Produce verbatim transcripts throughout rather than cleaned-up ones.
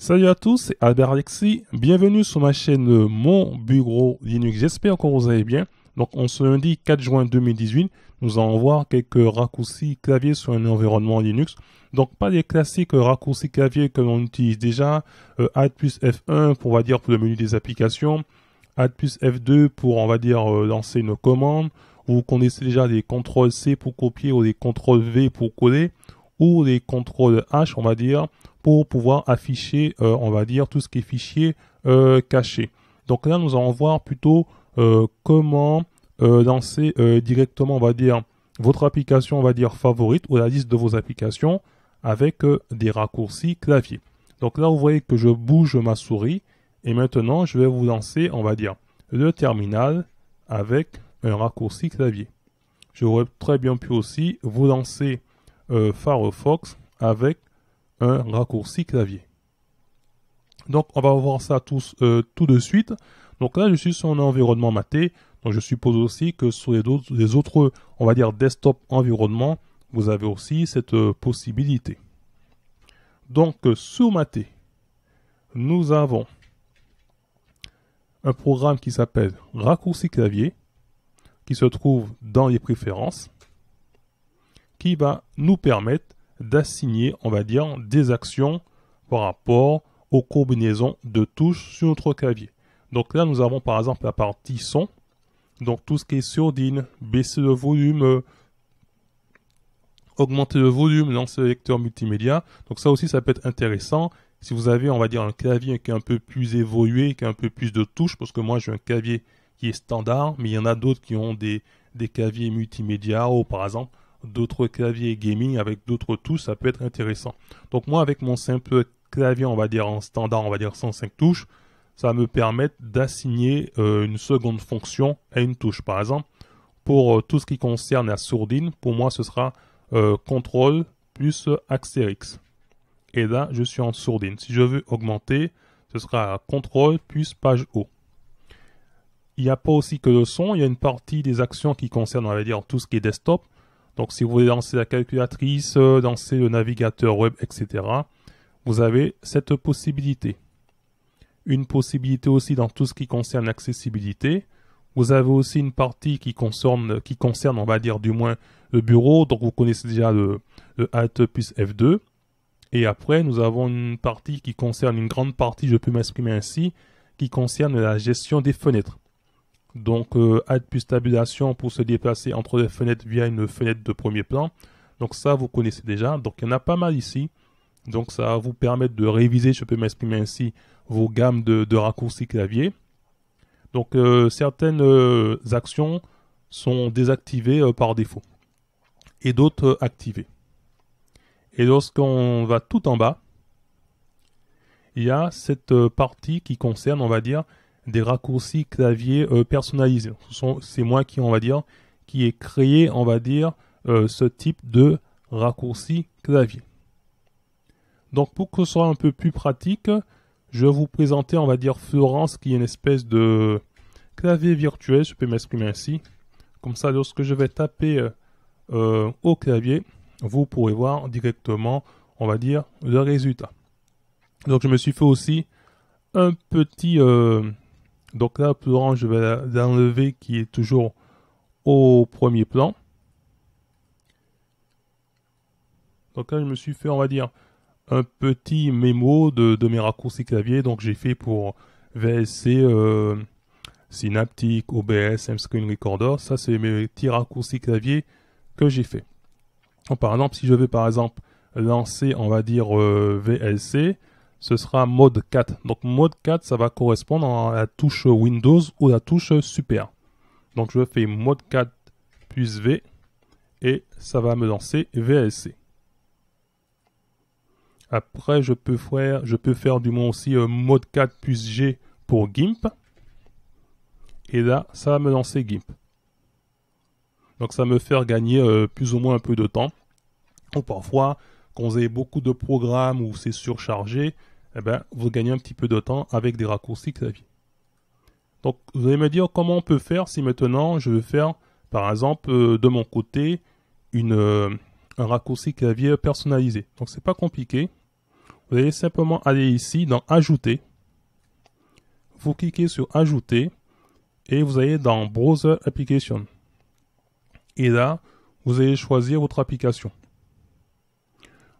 Salut à tous, c'est Albert Alexis, bienvenue sur ma chaîne Mon Bureau Linux, j'espère que vous allez bien. Donc on se lundi quatre juin deux mille dix-huit, nous allons voir quelques raccourcis clavier sur un environnement Linux. Donc pas les classiques raccourcis clavier que l'on utilise déjà, euh, Alt plus F un pour, on va dire, pour le menu des applications, Alt plus F deux pour, on va dire, euh, lancer une commande, vous connaissez déjà les contrôle C pour copier ou les contrôle V pour coller, ou les contrôle H, on va dire, pour pouvoir afficher, euh, on va dire, tout ce qui est fichier euh, caché. Donc là, nous allons voir plutôt euh, comment euh, lancer euh, directement, on va dire, votre application, on va dire, favorite ou la liste de vos applications avec euh, des raccourcis clavier. Donc là, vous voyez que je bouge ma souris et maintenant, je vais vous lancer, on va dire, le terminal avec un raccourci clavier. J'aurais très bien pu aussi vous lancer euh, Firefox avec un raccourci clavier. Donc on va voir ça tous euh, tout de suite. Donc là je suis sur un environnement Mate, donc je suppose aussi que sur les autres, les autres on va dire desktop environnement, vous avez aussi cette euh, possibilité. Donc euh, sur Mate, nous avons un programme qui s'appelle raccourci clavier, qui se trouve dans les préférences, qui va nous permettre d'assigner, on va dire, des actions par rapport aux combinaisons de touches sur notre clavier. Donc là, nous avons par exemple la partie son, donc tout ce qui est sourdine, baisser le volume, euh, augmenter le volume, lancer le lecteur multimédia. Donc ça aussi, ça peut être intéressant si vous avez, on va dire, un clavier qui est un peu plus évolué, qui a un peu plus de touches, parce que moi, j'ai un clavier qui est standard, mais il y en a d'autres qui ont des, des claviers multimédia ou par exemple d'autres claviers gaming avec d'autres touches, ça peut être intéressant. Donc moi, avec mon simple clavier, on va dire en standard, on va dire cent cinq touches, ça va me permettre d'assigner euh, une seconde fonction à une touche. Par exemple, pour euh, tout ce qui concerne la sourdine, pour moi, ce sera euh, contrôle plus Astérix. Et là, je suis en sourdine. Si je veux augmenter, ce sera contrôle plus page haut. Il n'y a pas aussi que le son, il y a une partie des actions qui concernent, on va dire, tout ce qui est desktop. Donc si vous voulez lancer la calculatrice, lancer le navigateur web, et cetera, vous avez cette possibilité. Une possibilité aussi dans tout ce qui concerne l'accessibilité. Vous avez aussi une partie qui concerne, qui concerne, on va dire du moins, le bureau. Donc vous connaissez déjà le, le Alt plus F deux. Et après, nous avons une partie qui concerne, une grande partie, je peux m'exprimer ainsi, qui concerne la gestion des fenêtres. Donc euh, Alt plus tabulation pour se déplacer entre les fenêtres via une fenêtre de premier plan. Donc ça, vous connaissez déjà. Donc il y en a pas mal ici. Donc ça va vous permettre de réviser, je peux m'exprimer ainsi, vos gammes de, de raccourcis clavier. Donc euh, certaines euh, actions sont désactivées euh, par défaut et d'autres euh, activées. Et lorsqu'on va tout en bas, il y a cette euh, partie qui concerne, on va dire, des raccourcis clavier euh, personnalisés. C'est moi qui, on va dire, qui ai créé, on va dire, euh, ce type de raccourci clavier. Donc, pour que ce soit un peu plus pratique, je vais vous présenter, on va dire, Florence, qui est une espèce de clavier virtuel, je peux m'exprimer ainsi. Comme ça, lorsque je vais taper euh, au clavier, vous pourrez voir directement, on va dire, le résultat. Donc, je me suis fait aussi un petit... Euh, Donc là, Florence, je vais l'enlever qui est toujours au premier plan. Donc là, je me suis fait, on va dire, un petit mémo de, de mes raccourcis clavier. Donc j'ai fait pour V L C, euh, Synaptic, O B S, M-Screen Recorder. Ça, c'est mes petits raccourcis clavier que j'ai fait. Donc, par exemple, si je veux, par exemple, lancer, on va dire, euh, V L C... ce sera mode quatre. Donc mode quatre, ça va correspondre à la touche Windows ou la touche Super. Donc je fais mode quatre plus V et ça va me lancer V L C. Après, je peux faire, je peux faire du moins aussi mode quatre plus G pour Gimp. Et là, ça va me lancer Gimp. Donc ça va me faire gagner euh, plus ou moins un peu de temps. Ou parfois, quand vous avez beaucoup de programmes où c'est surchargé, eh ben, vous gagnez un petit peu de temps avec des raccourcis clavier. Donc, vous allez me dire comment on peut faire si maintenant je veux faire, par exemple, euh, de mon côté, une, euh, un raccourci clavier personnalisé. Donc, c'est pas compliqué. Vous allez simplement aller ici dans Ajouter. Vous cliquez sur Ajouter et vous allez dans Browser Application. Et là, vous allez choisir votre application.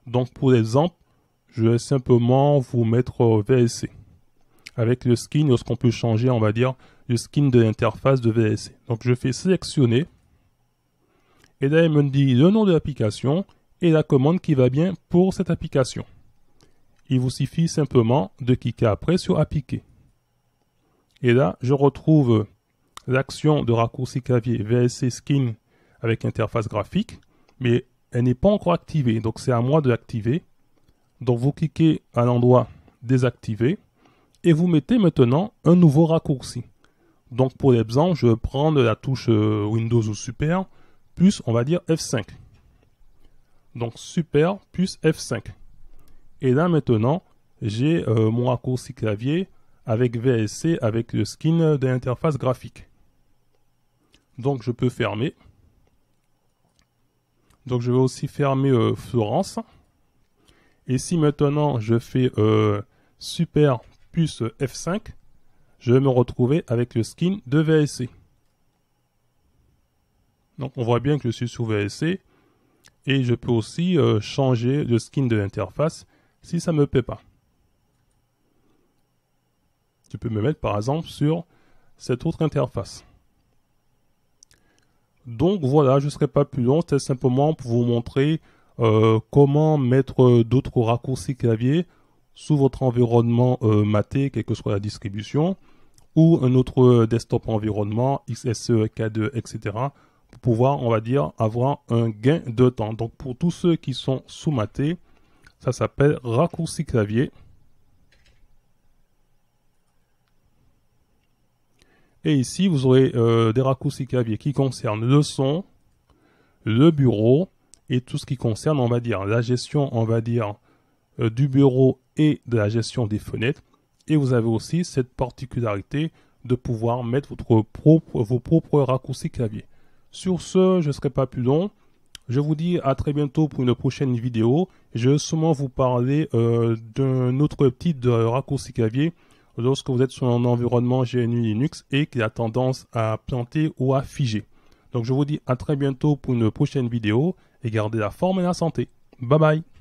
Donc pour l'exemple, je vais simplement vous mettre V L C. Avec le skin, lorsqu'on peut changer, on va dire, le skin de l'interface de V L C. Donc je fais sélectionner. Et là, il me dit le nom de l'application et la commande qui va bien pour cette application. Il vous suffit simplement de cliquer après sur Appliquer. Et là, je retrouve l'action de raccourci clavier V L C Skin avec interface graphique, mais elle n'est pas encore activée, donc c'est à moi de l'activer. Donc vous cliquez à l'endroit Désactiver et vous mettez maintenant un nouveau raccourci. Donc pour l'exemple, je vais prendre la touche Windows ou Super, plus on va dire F cinq. Donc Super plus F cinq. Et là maintenant, j'ai euh, mon raccourci clavier avec V L C, avec le skin de l'interface graphique. Donc je peux fermer. Donc je vais aussi fermer euh, Florence. Et si maintenant je fais euh, Super plus F cinq, je vais me retrouver avec le skin de V L C. Donc on voit bien que je suis sur V L C. Et je peux aussi euh, changer le skin de l'interface si ça ne me plaît pas. Je peux me mettre par exemple sur cette autre interface. Donc voilà, je ne serai pas plus long, c'était simplement pour vous montrer euh, comment mettre d'autres raccourcis clavier sous votre environnement euh, Mate, quelle que soit la distribution, ou un autre desktop environnement, X S E, K deux, et cetera, pour pouvoir, on va dire, avoir un gain de temps. Donc pour tous ceux qui sont sous Mate, ça s'appelle raccourci clavier. Et ici, vous aurez euh, des raccourcis clavier qui concernent le son, le bureau et tout ce qui concerne, on va dire, la gestion, on va dire, euh, du bureau et de la gestion des fenêtres. Et vous avez aussi cette particularité de pouvoir mettre votre propre, vos propres raccourcis clavier. Sur ce, je ne serai pas plus long. Je vous dis à très bientôt pour une prochaine vidéo. Je vais sûrement vous parler euh, d'un autre type de raccourci clavier lorsque vous êtes sur un environnement G N U Linux et qui a tendance à planter ou à figer. Donc je vous dis à très bientôt pour une prochaine vidéo et gardez la forme et la santé. Bye bye!